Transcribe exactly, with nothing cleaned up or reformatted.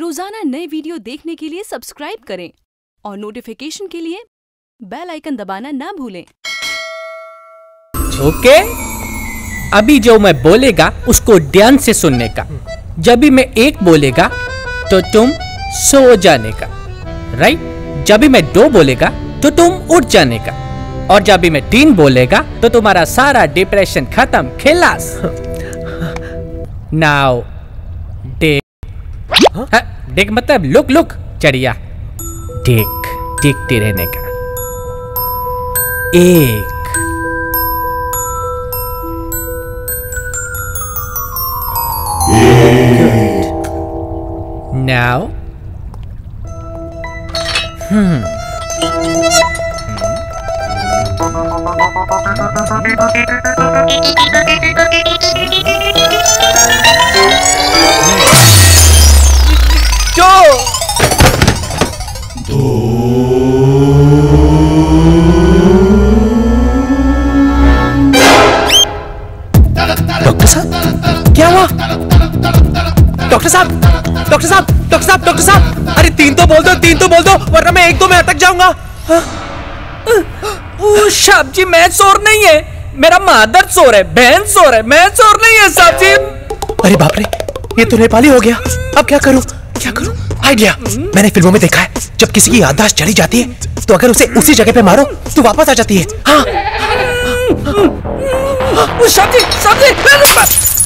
रोजाना नए वीडियो देखने के लिए सब्सक्राइब करें और नोटिफिकेशन के लिए बेल आइकन दबाना ना भूलें। ओके, अभी जो मैं बोलेगा उसको ध्यान से सुनने का। जब भी मैं एक बोलेगा तो तुम सो जाने का, राइट। जब भी मैं दो बोलेगा तो तुम उठ जाने का, और जब भी मैं तीन बोलेगा तो तुम्हारा सारा डिप्रेशन खत्म, खिलास। नाउ देख, देख मतलब लुक लुक चिड़िया, देख देखते रहने का। एक now hmm jo doctor sahab kya hua doctor sahab doctor साहब डॉक्टर साहब डॉक्टर साहब अरे तीन तो बोल दो, तीन तो बोल दो, वरना मैं एक दो में अटक जाऊंगा। ओ साहब जी, मैं चोर नहीं है, मेरा मादर चोर है, बहन चोर है, मैं चोर नहीं है साहब जी। अरे बाप रे, ये तो नेपाली हो गया। अब क्या करूं क्या करूं आइडिया। मैंने फिल्मों में देखा है, जब किसी की याददाश्त चली जाती है तो अगर उसे उसी जगह पे मारो तो वापस आ जाती है। हाँ।